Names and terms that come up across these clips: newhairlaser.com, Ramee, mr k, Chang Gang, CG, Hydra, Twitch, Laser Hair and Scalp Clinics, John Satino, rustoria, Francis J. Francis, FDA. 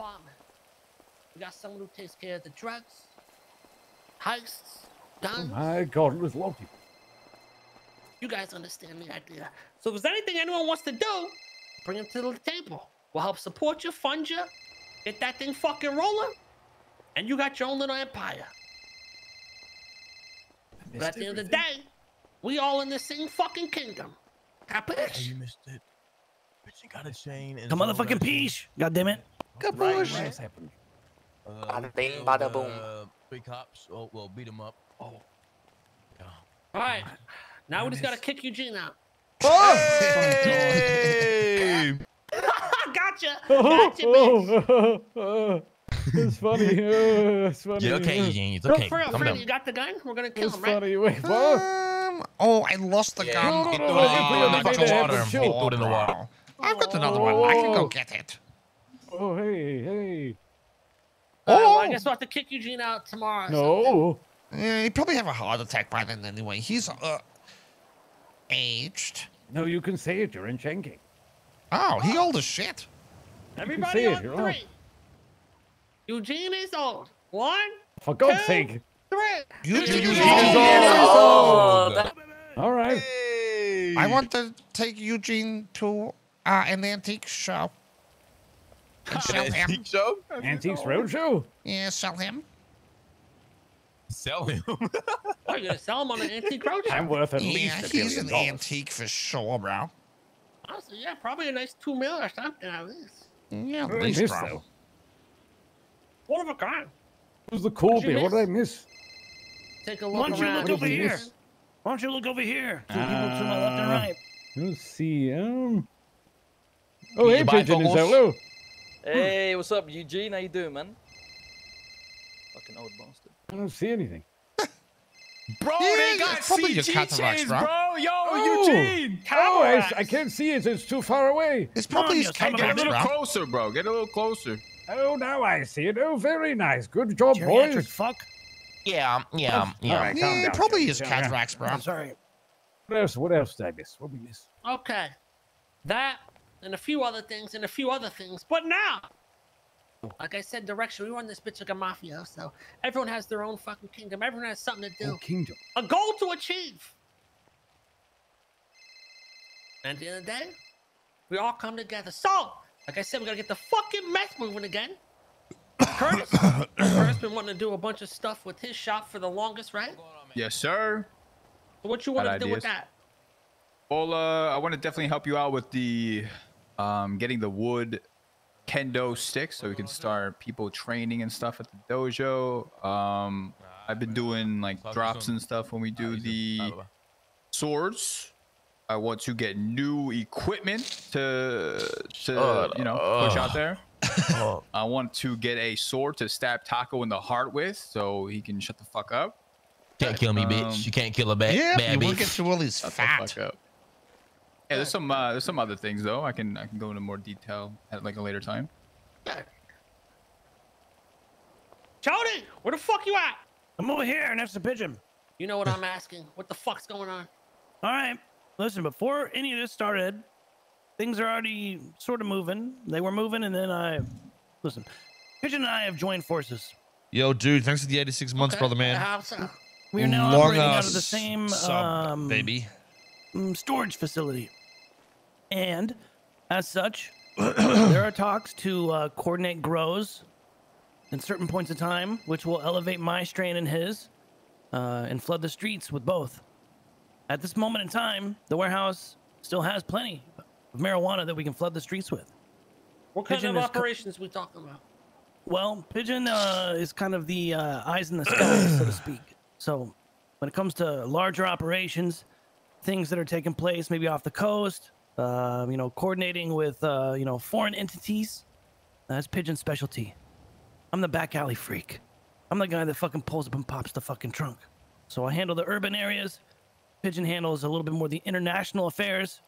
apartment. We got someone who takes care of the drugs, heists, guns. Oh my God, it was loaded. You guys understand the idea. So if there's anything anyone wants to do, bring it to the table. We'll help support you, fund you, get that thing fucking rolling, and you got your own little empire. But at the end of the day, we all in the same fucking kingdom. Capish? You missed it. But you gotta change. The motherfucking peach. God damn it. Capish. What's happening? Bada bing, bada boom. Big cops. Oh, well, beat him up. Oh. Yeah. All right. Now we just gotta kick Eugene out. Oh! Hey! Gotcha. Gotcha, bitch. It's funny. It's funny. You're okay, Eugene. It's okay. For real, you got the gun? We're gonna kill him, right? Wait, oh, I lost the gun. It threw it in the water. I've got another one. I can go get it. Oh, hey, hey. Oh, well, I guess we'll have to kick Eugene out tomorrow. No. Yeah, he'd probably have a heart attack by then anyway. He's aged. No, you can say it. You're in Chang Gang. Oh, he old as shit. Everybody on three. Old. Eugene is old. One, for God's sake. Three. Eugene is old. All right. Hey. I want to take Eugene to an antique shop. Sell him. Antique show? Antiques Roadshow? Yeah, sell him. Sell him? Are you going to sell him on an antique roadshow? I'm worth at least $1 billion. Antique for sure, bro. Honestly, yeah, probably a nice 2 mil or something at least. Yeah, at least, bro. What have I got? Who's the cool bit? What did I miss? Take a look around. Why don't you look over here? Two people to my left and right. Let's see. Oh, hey, Pigeon. Hello. Hey, what's up, Eugene? How you doing, man? Fucking old bastard. I don't see anything. Bro, yeah, they got CG chains, bro. Yo, Eugene. Oh, I can't see it. It's too far away. It's probably get a little closer, bro. Get a little closer. Oh, now I see it. Oh, very nice. Good job, boys. Fuck. Yeah, yeah, yeah. All right, yeah, down, probably is cataracts, bro. I'm sorry. What else did I miss? What did we miss? Okay. That and a few other things and a few other things. But now, like I said, direction. We run this bitch like a mafia, so everyone has their own fucking kingdom. Everyone has something to do. Oh, kingdom. A goal to achieve. And at the end of the day, we all come together. So, like I said, we gotta get the fucking mess moving again. Curtis been wanting to do a bunch of stuff with his shop for the longest, right? Yes, sir. So what you want to do with that? Well, I want to definitely help you out with the getting the wood kendo sticks so we can start people training and stuff at the dojo. I've been doing like drops and stuff when we do the swords. I want to get new equipment to you know, push out there. I want to get a sword to stab Taco in the heart with, so he can shut the fuck up. Can't kill me, bitch. You can't kill a bad bitch. Look at Willie's fat. Yeah, there's some other things though. I can go into more detail at like a later time. Jody, where the fuck you at? I'm over here next to Pigeon. You know what I'm asking? What the fuck's going on? All right, listen. Before any of this started, things are already sort of moving. They were moving, and then listen, Pigeon and I have joined forces. Yo, dude, thanks for the 86 months, brother, man. We are now operating out of the same storage facility. And as such, there are talks to coordinate grows at certain points of time, which will elevate my strain and his, and flood the streets with both. At this moment in time, the warehouse still has plenty of marijuana that we can flood the streets with. What kind of operations are we talking about? Well, Pigeon is kind of the eyes in the sky, so to speak. So when it comes to larger operations, things that are taking place maybe off the coast, you know, coordinating with, you know, foreign entities, that's Pigeon's specialty. I'm the back alley freak. I'm the guy that fucking pulls up and pops the fucking trunk. So I handle the urban areas. Pigeon handles a little bit more the international affairs.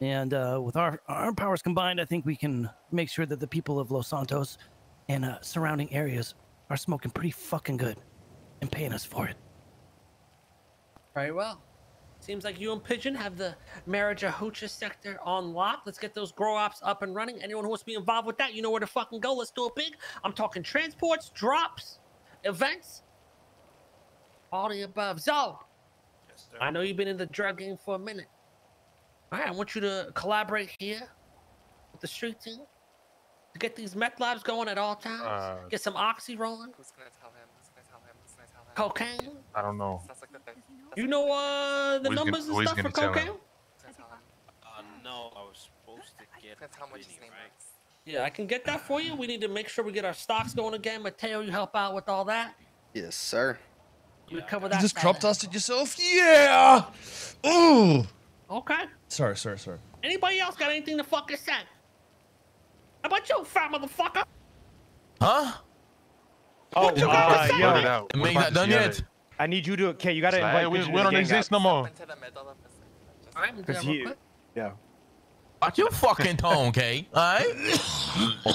And with our powers combined, I think we can make sure that the people of Los Santos and surrounding areas are smoking pretty fucking good and paying us for it. Very well. Seems like you and Pigeon have the Marajahocha sector on lock. Let's get those grow-ops up and running. Anyone who wants to be involved with that, you know where to fucking go. Let's do it big. I'm talking transports, drops, events, all the above. So, yes, sir. I know you've been in the drug game for a minute. All right, I want you to collaborate here with the street team to get these meth labs going at all times. Get some oxy rolling. Who's gonna tell him? Cocaine? I don't know. You know the numbers and stuff for cocaine? No, I was supposed to get Yeah, I can get that for you. We need to make sure we get our stocks going again. Mateo, you help out with all that? Yes, sir. You cover that. You just crop dusted yourself? Yeah! Ooh! Okay. Sorry, sorry, sorry. Anybody else got anything to fucking say? How about you, fat motherfucker? Huh? Oh, yeah. We ain't not done yet. I need you to. Okay, you gotta invite Pigeon. We don't exist no more. Yeah. Watch your fucking tone, okay? Alright?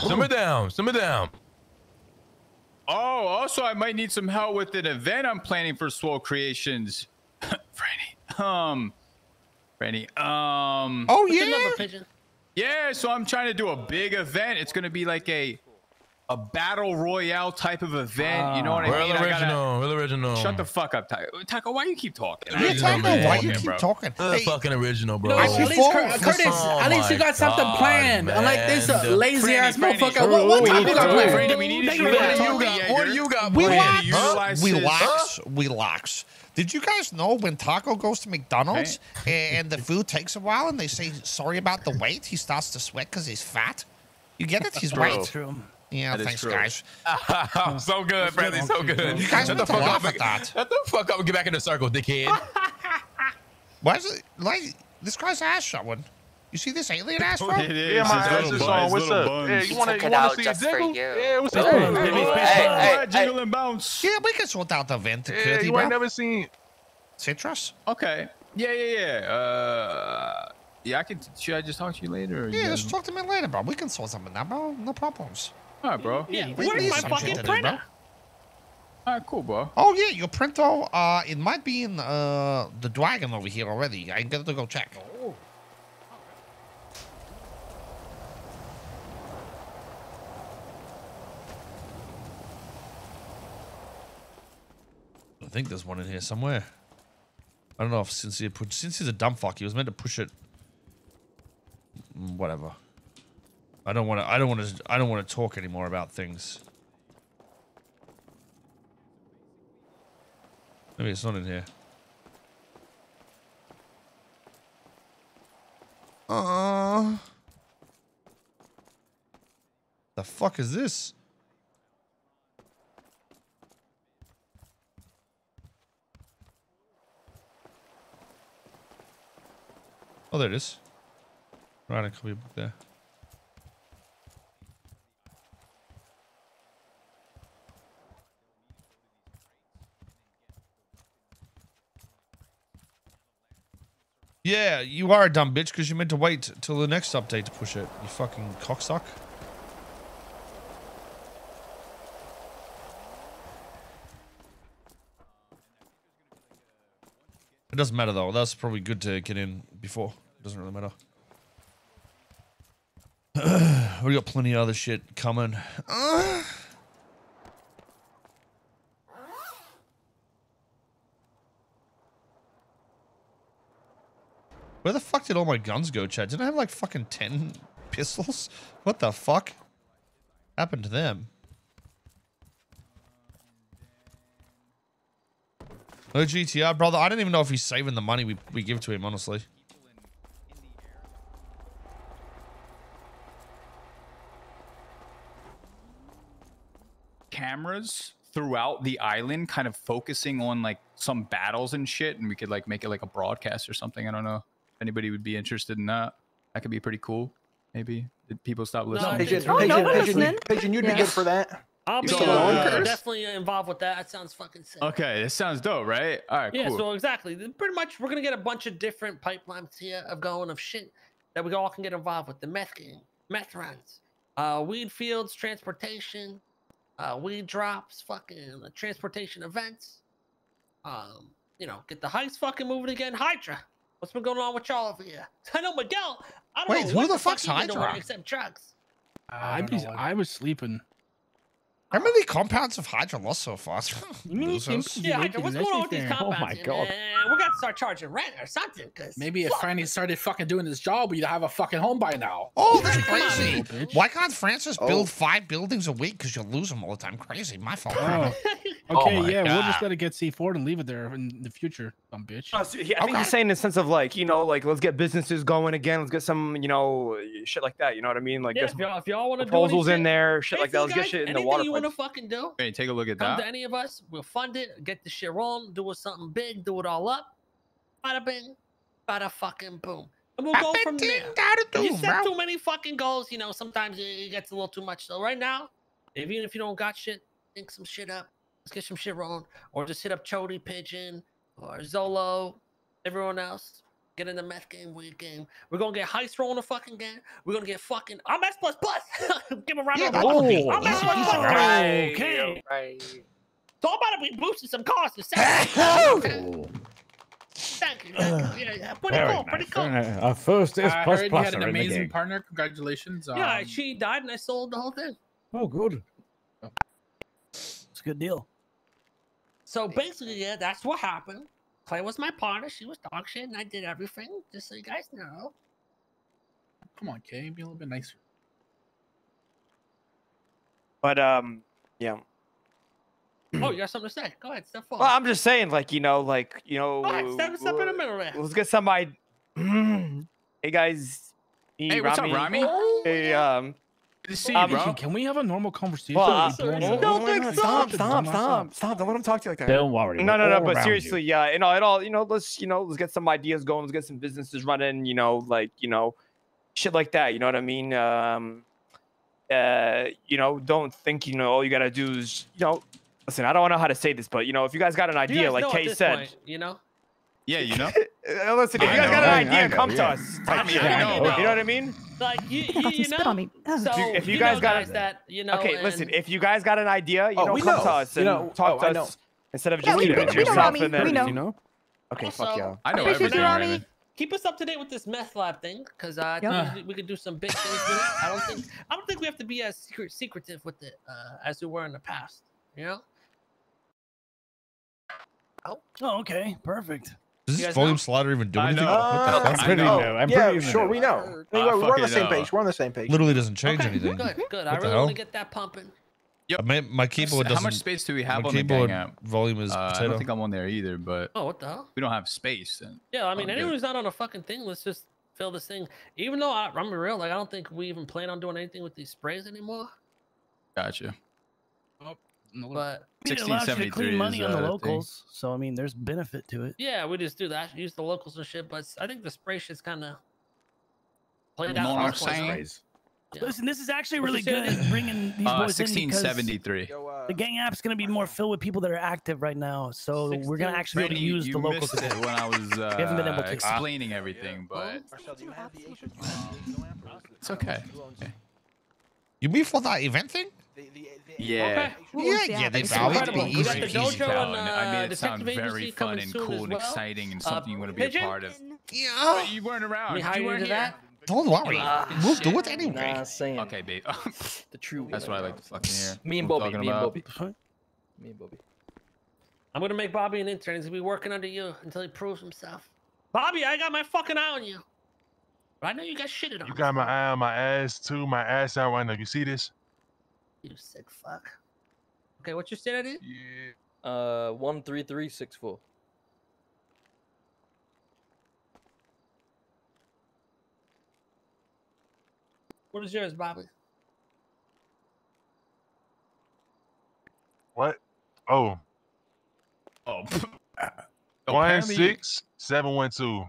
Simmer down, simmer down. Oh, also, I might need some help with an event I'm planning for Swole Creations. Franny. Oh, yeah? Yeah, so I'm trying to do a big event. It's gonna be like a battle royale type of event, you know what I mean? Real original, real original. Shut the fuck up, Taco. Taco, why you keep talking? Yeah, Taco, why you keep talking? Hey, fucking original, bro. No, at least, Curtis, at least you got something planned. Man. Like this lazy ass motherfucker. What time you got planned? What do you got planned? We locks, we locks. Did you guys know when Taco goes to McDonald's and the food takes a while and they say, sorry about the wait, he starts to sweat because he's fat? You get it? He's right. Yeah, that thanks, guys. So good, Bradley. So good. You guys shut the fuck up with that. Shut the fuck up and get back in the circle, dickhead. Why is it like this guy's ass showing? You see this alien ass, bro? It is. Yeah, my ass is showing. What's up? Yeah, you want to see a jiggle? Yeah, what's up? Hey, jiggle and bounce. Yeah, we can sort out the vent. Yeah, you ain't never seen citrus. Okay. Yeah, yeah, yeah. Yeah, I can. Should I just talk to you later? Yeah, let's talk to me later, bro. We can sort something out, bro. No problems. All right, bro. Yeah, where's my fucking printer? All right, cool, bro. Oh, yeah, your printer, it might be in the dragon over here already. I got to go check. Oh. I think there's one in here somewhere. I don't know if Sincere put... Sincere's a dumb fuck. He was meant to push it. Whatever. I don't want to talk anymore about things. Maybe it's not in here. The fuck is this? Oh, there it is. Right, I copy book there. Yeah, you are a dumb bitch because you meant to wait till the next update to push it, you fucking cocksuck. It doesn't matter though, that's probably good to get in before. It doesn't really matter. We got plenty of other shit coming. Where the fuck did all my guns go, Chad? Didn't I have like fucking 10 pistols? What the fuck happened to them? No GTR, brother. I don't even know if he's saving the money we give to him, honestly. Cameras throughout the island, kind of focusing on like some battles and shit, and we could like make it like a broadcast or something. I don't know. If anybody would be interested in that, that could be pretty cool. Maybe did people stop listening? No, Pigeon, you'd be good for that. I'll be definitely involved with that. That sounds fucking sick. Okay, it sounds dope, right? All right, yeah, cool. So exactly, pretty much, we're gonna get a bunch of different pipelines here of shit that we all can get involved with: the meth game, meth runs, weed fields, transportation, weed drops, fucking transportation events, you know, get the heist fucking moving again. Hydra, what's been going on with y'all over here? I know Miguel. I don't know who the fuck's Hydra? Except drugs. I was sleeping. How many compounds of Hydra lost so far? Yeah, Hydra, what's going on with these compounds? Oh my god. We're gonna start charging rent or something. Maybe if Franny started fucking doing this job, we'd have a fucking home by now. Oh, that's crazy. Why can't Francis build 5 buildings a week? Because you'll lose them all the time. Crazy. My fault. Oh. Okay, oh yeah, God. We'll just let it get C4 and leave it there in the future, dumb bitch. Oh, so, yeah, I think he's saying in the sense of like, you know, like let's get businesses going again. Let's get some, you know, shit like that. You know what I mean? Like, yeah, if y'all want to proposals do in there, shit like that. Let's get shit in the water. Anything you want to fucking do? Hey, take a look at that. Come to any of us, we'll fund it, get the shit rolling, do something big, do it all up. Bada bing, bada fucking boom. And we'll go from there. You set too many fucking goals, you know. Sometimes it gets a little too much. So right now, even if you don't got shit, think some shit up. Let's get some shit rolling, or just hit up Chody, Pigeon, or Zolo, everyone else. Get in the meth game, weed game. We're gonna get heist rolling the fucking game. We're gonna get fucking. I'm S plus plus. Give a round of applause. I'm S plus plus. Okay. Right. So I'm about to be boosting some cars to say. Thank you. Yeah, pretty cool. Pretty cool. Our first S plus plus. I heard you had an amazing partner. Congratulations. Yeah, she died, and I sold the whole thing. Oh, good. Oh. It's a good deal. So basically, yeah, that's what happened. Clay was my partner. She was dog shit, and I did everything. Just so you guys know. Come on, Kay, be a little bit nicer. But yeah. Oh, you got something to say? Go ahead, step forward. Well, I'm just saying, like you know, go ahead, step in the middle there. Let's get somebody. Hey guys. Hey, what's up, Ramee? Oh, hey, see, bro. Can we have a normal conversation? Well, stop. Don't let him talk to you like that. Don't worry. No, but seriously, yeah, you know, let's get some ideas going. Let's get some businesses running, you know, shit like that. You know what I mean? You know, don't think, you know, all you got to do is, you know, listen, I don't know how to say this, but, you know, if you guys got an idea, like Kay said, you know? Yeah, you know? Listen, if you guys got an idea, come to us. You know what I mean? Like, you know? So, if you guys got that, you know. Okay, listen, if you guys got an idea, you know, come to us and talk to us instead of just keeping it to yourself and then, you know? Okay, fuck y'all. I know everything. Keep us up to date with this meth lab thing, because I think we could do some big things with it. I don't think we have to be as secretive with it as we were in the past, you know? Oh, okay. Perfect. Does this volume slider even do anything? I'm pretty new. We know. We're on the same page. We're on the same page. Literally doesn't change anything. Good, good. I really want to get that pumping. Yep. My keyboard doesn't. How much space do we have on the keyboard? Volume is potato. I don't think I'm on there either, but. Oh, what the hell? We don't have space. And yeah, I mean, anyone who's not on a fucking thing, let's just fill this thing. Even though I'm gonna be real, like I don't think we even plan on doing anything with these sprays anymore. Gotcha. Oh. But 1673 is money on the locals, so I mean, there's benefit to it. Yeah, we just do that, use the locals and shit. But I think the spray shit's kind of played out. Yeah. Listen, this is actually really good at bringing these boys 1673. In because the gang app's gonna be more filled with people that are active right now, so we're gonna actually be able to use the locals. It when I was explaining everything, but it's okay. You mean for that event thing? Yeah. Okay. Yeah, they valid be easy. The dojo on, I mean, it sounds very fun and cool and exciting and something you want to be a part of. Yeah. But you weren't around. You weren't here. Don't worry. We'll do it anyway. Okay, babe. The true. That's what I like to fucking hear. Me and Bobby. I'm going to make Bobby an intern. He's going to be working under you until he proves himself. Bobby, I got my fucking eye on you. I know you got shitted on. You got my eye on my ass, too. My ass out right now. You see this? You sick fuck. Okay, what's your sanity? Yeah. 13364. What is yours, Bobby? What? Oh. Oh. 16712.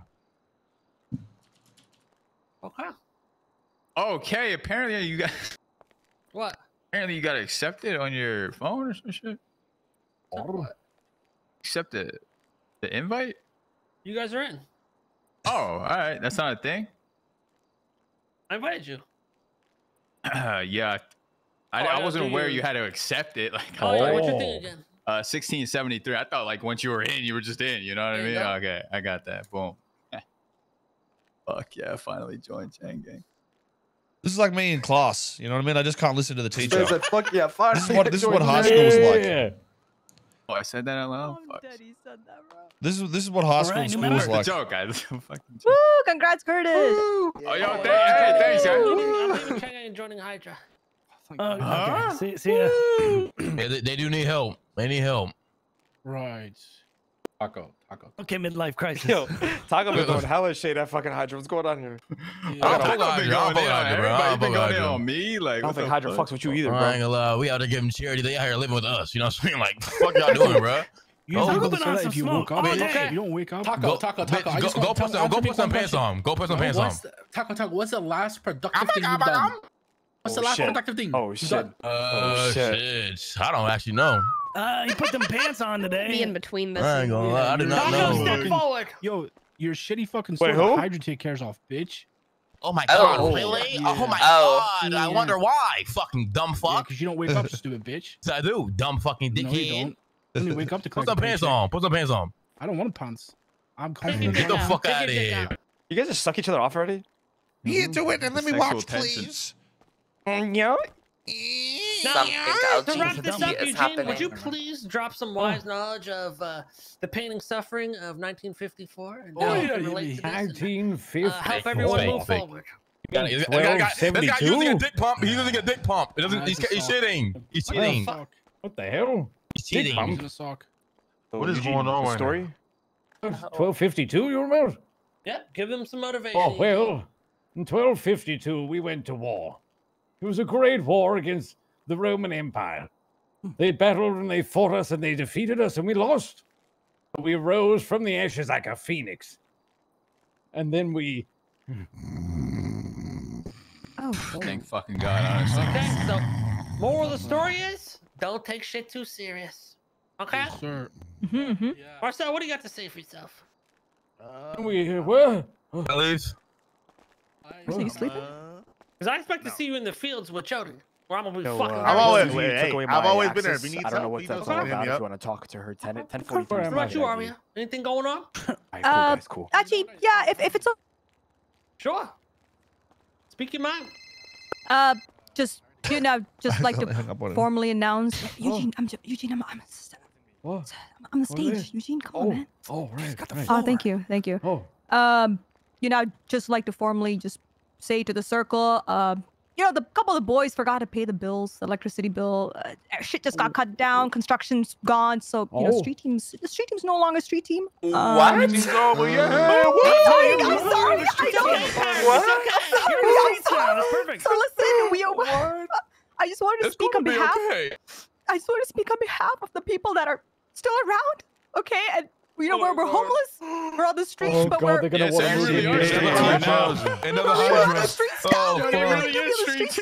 Okay. Okay. Apparently you got. What? Apparently you got accepted on your phone or some shit. What? Accept the invite? You guys are in. Oh, all right. That's not a thing. I invited you. Yeah, I wasn't aware you had to accept it. Like, what's your thing again? 1673. I thought like once you were in, you were just in. You know what I mean? Go. Okay, I got that. Boom. Fuck yeah! I finally joined Chang Gang. This is like me in class. You know what I mean? I just can't listen to the teacher. Like, fuck yeah! Finally, this is what high school was like. Yeah. Oh, I said that out loud. Oh, Daddy said that wrong. This is what high school was like. It's a joke, guys. Woo! Congrats, Curtis. Woo. Yeah. Oh yo, thanks, guys. I'm leaving Chang Gang and joining Hydra. Okay. See ya. Yeah, they do need help. They need help. Right. Taco. Okay, midlife crisis. Yo, Taco been going hella shade at fucking Hydra. What's going on here? Yeah. I don't think Hydra on me. Like, I don't think Hydra fucks with you either, bro. I ain't gonna lie. We out to give them charity. They out here living with us. You know what I'm saying? Like, fuck y'all doing, bro? If you don't wake up, Taco. Go put some pants on. Taco, what's the last productive thing you've done? What's the last productive thing? Oh, shit. I don't actually know. He put them pants on today. Be in between this. I ain't gonna lie. I did not know. Step forward. Yo, your shitty fucking story. Hydra take cares off, bitch. Oh my god, really? Yeah. Oh my god, yeah. I wonder why. Fucking dumb fuck. Because you don't wake up, stupid bitch. Yes, I do. Dumb fucking dickhead. No, you don't. Let me wake up to put some pants on. Put some pants on. I don't want to pants. I'm coming. Get the fuck out of here. You guys just suck each other off already? You do it and let me watch, please. No. To wrap this up, Eugene, would you please drop some wise knowledge of the pain and suffering of 1954 and how it relates to this? 1954. Help everyone move forward. This guy's using a dick pump. He's using a dick pump. It doesn't. He's cheating. He's cheating. What the hell? He's cheating. What is going on? Story. 1252. You remember? Yeah. Give them some motivation. Oh well, in 1252 we went to war. It was a great war against the Roman Empire. They battled and they fought us and they defeated us and we lost. We rose from the ashes like a phoenix. And then we... Oh, thank fucking God, honestly. Okay, so moral of the story is, don't take shit too serious. Okay? Yes, sir. Yeah. Marcel, what do you got to say for yourself? Is he sleeping? Because I expect to see you in the fields with children. Where I'm gonna be fucking. I've always been there. We need to know what's up. If you want to talk to her, 10:40. What about you, Aria? Anything going on? Cool. Actually, yeah. If it's sure. Speak your mind. Just like to formally announce Eugene. I'm on the stage. Eugene, come on, man. Oh right. Oh, thank you. Just like to formally say to the circle, the couple of the boys forgot to pay the bills, the electricity bill, shit just got cut down, construction's gone, so the street team's no longer street team. I'm sorry, guys. So listen, I just wanted to speak on behalf. I just wanted to speak on behalf of the people that are still around, okay? And we're homeless. We're on the streets, we're on the streets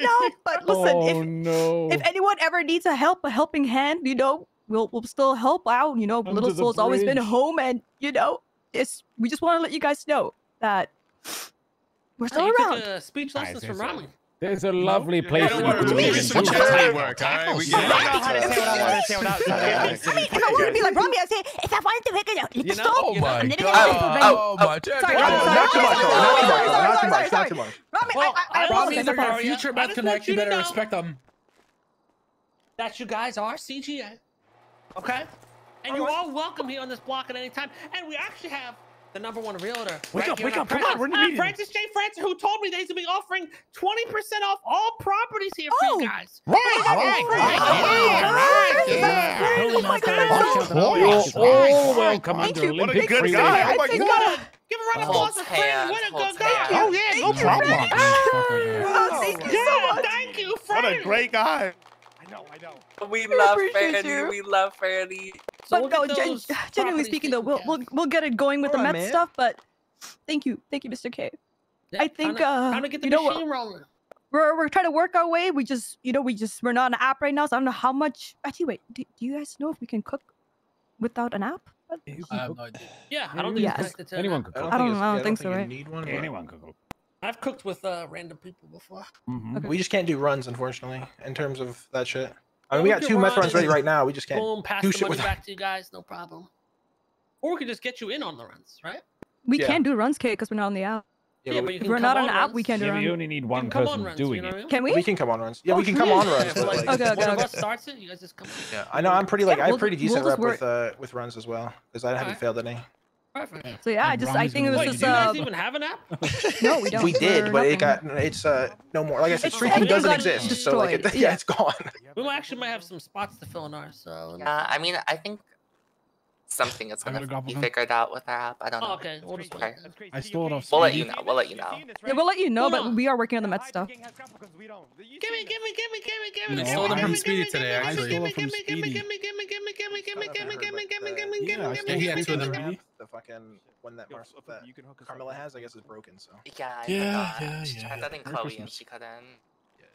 now. But listen, if anyone ever needs a helping hand, we'll still help out. Little Soul's always been home, and we just want to let you guys know that we're still around. Speech lessons from Ramee. There's a lovely place in if I wanted to be like Ramee, I'd say, if I wanted to pick it out, it's stop. Not too much. Ramee, I promise they're our future Beth Connect. You better respect them. That you guys are CGA. Okay? And you're all welcome here on this block at any time. And we actually have the #1 realtor. Wake up, come on, we're in the meeting. Francis J. Francis, who told me that he's gonna be offering 20% off all properties here for you guys. Right. Oh my God. Oh, welcome under Olympic freeway. Oh my God. Give a round of applause for Fran. What a good guy. Oh yeah, no problem. Oh, thank you so much. Thank you, Fran. What a great guy. I know. We love Franny. So but genuinely speaking, though, we'll get it going with the Mets stuff. But thank you, Mr. K. Yeah, I think to get the machine rolling. We're trying to work our way. We just we're not on an app right now, so I don't know how much. Actually, wait, do you guys know if we can cook without an app? I have no idea. Yeah, I don't think anyone could cook. I don't think so. Right? Need one, anyone could cook. I've cooked with random people before. We just can't do runs, unfortunately, in terms of that shit. I mean, we got two meth runs ready right now. We just can't do shit with back to you guys, no problem. Or we could just get you in on the runs, right? We can't do runs, Kate, because we're not on the app. Yeah, but if we're not on an app, we can't do runs. You only need one person doing it. Can we? We can come on runs. Yeah, we can come on runs. Okay, one of us starts it, you guys just come on. Yeah, I know. I'm pretty like I'm pretty decent rep with runs as well, because I haven't failed any. Perfect. So yeah, I think it was just. Do you guys even have an app? No, we don't. We did, but it got no more. Like I said, streaking doesn't exist, so like it's gone. We actually might have some spots to fill in ours. So I mean, I think something is gonna be figured out with our app. I don't know. Oh, okay, we'll just wait. I stole it off. We'll let you know. We'll let you know. Yeah, we'll let you know. But we are working on the meth stuff. Give me. I stole it from Speedy today. I stole it from Speedy. Yeah, the fucking one that Carmela has, I guess, is broken. So yeah. I think Chloe and she cut in.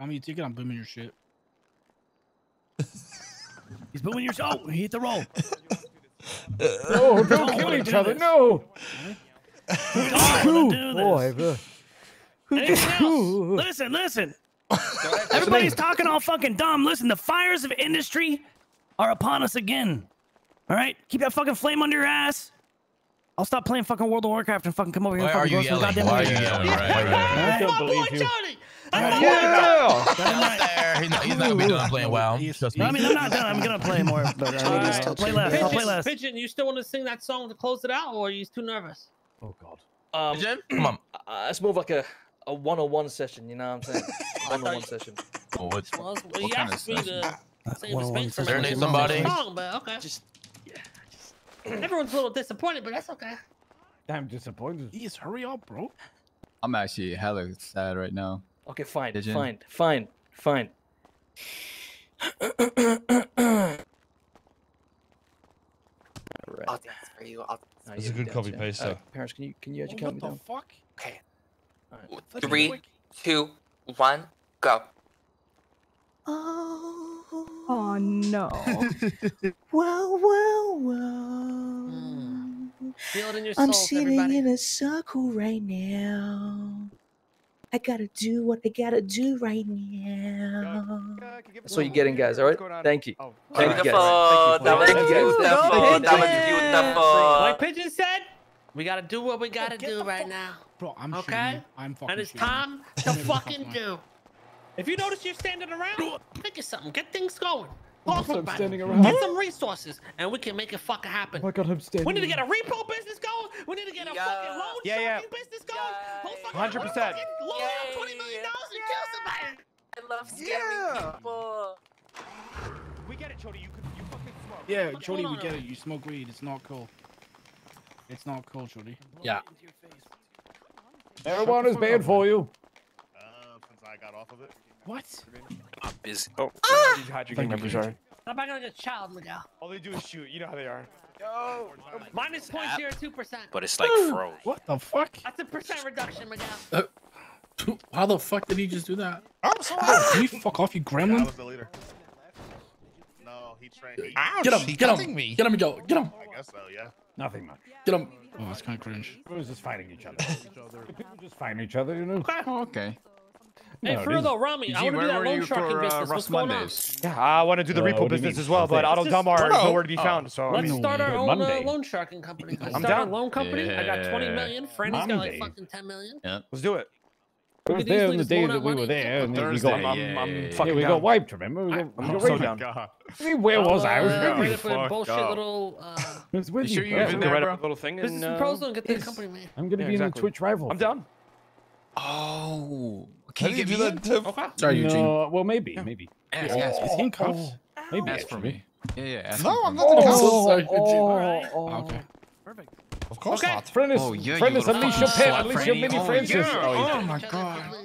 I mean, you take it. I'm booming your shit. He's booming your shit. Oh, he hit the roll. No, don't kill each other. No. Boy, listen. Everybody's talking all fucking dumb. Listen, the fires of industry are upon us again. All right, keep that fucking flame under your ass. I'll stop playing fucking World of Warcraft and fucking come over here. Why are you yelling? Right. That's my boy, Johnny. That's my boy. He's not gonna be done playing WoW. I mean, I'm not done. I'm gonna play more, but I'll play less. I'll play less. Pigeon, you still want to sing that song to close it out, or are you too nervous? Oh God. Pigeon, come on. It's more of like a one-on-one session. You know what I'm saying? One-on-one session. Oh, it's what kind of session? One-on-one session. Name somebody. Okay. Everyone's a little disappointed, but that's okay. Damn disappointed. Please hurry up, bro. I'm actually hella sad right now. Okay, fine. Alright. I'll dance for you. That's a good copy paste. Parents, can you actually count me down? What the fuck? Okay. All right. 3, 2, 1, go. Oh no. Well. Feel it in your soul, I'm sitting in a circle right now. I gotta do what I gotta do right now. That's what you're getting, guys, alright? Thank you. Oh, thank you guys. That was beautiful. Like Pigeon said, we gotta do what we gotta do right now. Bro, I'm okay? I'm fucking. And it's time to fucking do. If you notice you're standing around, think of something. Get things going. Talk about it. Get some resources, and we can make it fucking happen. Oh my God, I'm standing. We need to get a repo business going. We need to get a fucking loan sharking business going. 100%. Loan out $20 million and kill somebody. I love scamming people. We get it, Chody. You fucking smoke. Yeah, Chody, we get it. You smoke weed. It's not cool. It's not cool, Chody. Yeah. Marijuana's banned for you. I got off of it. What? I'm busy. Oh, I'm sorry. I'm not like a child, Miguel. All they do is shoot. You know how they are. Yo, -0.02%. But it's like froze. What the fuck? That's a percent reduction, Miguel. How the fuck did he just do that? I'm sorry. Can you fuck off, you gremlin? I was the leader. No, he trained. Ouch, get him, Joe. Get him. I guess so, yeah. Nothing much. Get him. Oh, that's kind of cringe. We're just fighting each other. People just fighting each other, you know? Okay. Hey, for real though, Ramee, I want to do that loan sharking business. What's going on? Yeah, I want to do the repo business as well, but Auto Dumb are nowhere to be found. So let's start our own loan sharking company. I'm down. Loan company. I got 20 million. Franny's got like fucking 10 million. Let's do it. We were there on the day that we were there, and we got wiped. Remember? We got so down. Where was I? I was for bullshit little. You sure you can write up a little thing? Business proposal and get the company made. I'm gonna be in a Twitch rival. I'm down. Oh. Can you give me that tip? Okay. Sorry, Eugene. Well, maybe. Yes. Is he in cuffs? Maybe. That's for me. Yeah. No, I'm not in cuffs. Sorry, Eugene. Okay. Perfect. Of course not. Friend is unleash your pet. Unleash your mini Francis. Oh, my God.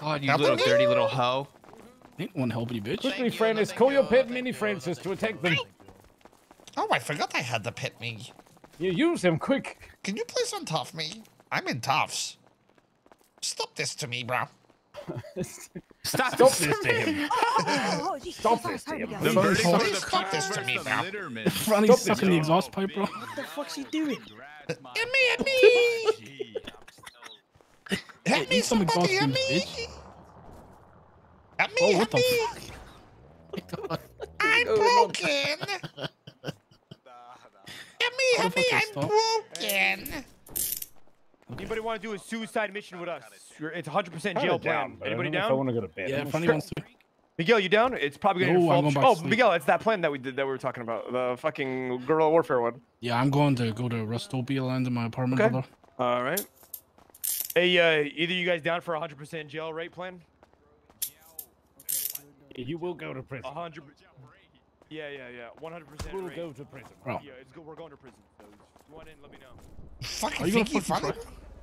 God, you little dirty little hoe. Ain't one helping you, bitch. Quickly, friend is call your pet mini Francis to attack them. Oh, I forgot I had the pet me. You use him quick. Can you play some tough me? I'm in tops. Stop this to me, bro. Stop this to him. Stop this to him. Stop this to me, bro. Ronnie's sucking the exhaust pipe, bro. What the fuck's he doing? Hit me! Hit me, somebody, hit me! Hit me, hit me! broken. Help me, I'm broken. Anybody want to do a suicide mission with us? It's 100% jail plan. Anybody down? I want to go to bed. Yeah, if anyone wants to. Miguel, you down? It's probably gonna fall. Oh, Miguel, it's that plan that we did that we were talking about, the fucking guerrilla warfare one. Yeah, I'm going to go to Rustopia Land in my apartment. Okay. All right. Hey, either you guys down for 100% jail rate plan? Yeah, you will go to prison. 100%. Yeah. 100%. We'll go to prison. Bro. Yeah, it's good. We're going to prison. So if you want in, let me know. You fucking think you funny?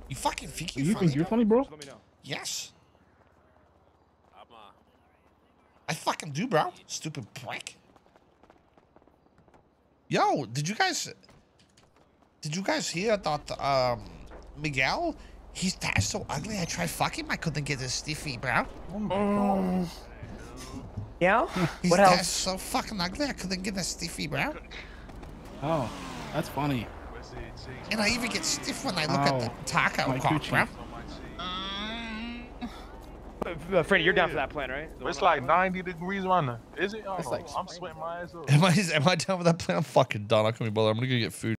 You fucking think you funny? You think you're funny, bro? Let me know. Yes. I fucking do, bro. Stupid prick. Yo, did you guys hear that Miguel? His tat's so ugly. I tried fucking him. I couldn't get his stiffy, bro. Oh my god. Yeah. His tat's so fucking ugly. I couldn't get a stiffy, bro. Oh, that's funny. And I even get stiff when I look at the taco cock, bro. Freddy, you're down for that plan, right? It's like 90 degrees right now. Is it? I'm sweating my ass off. Am I down for that plan? I'm fucking done. I can't be bothered. I'm gonna go get food.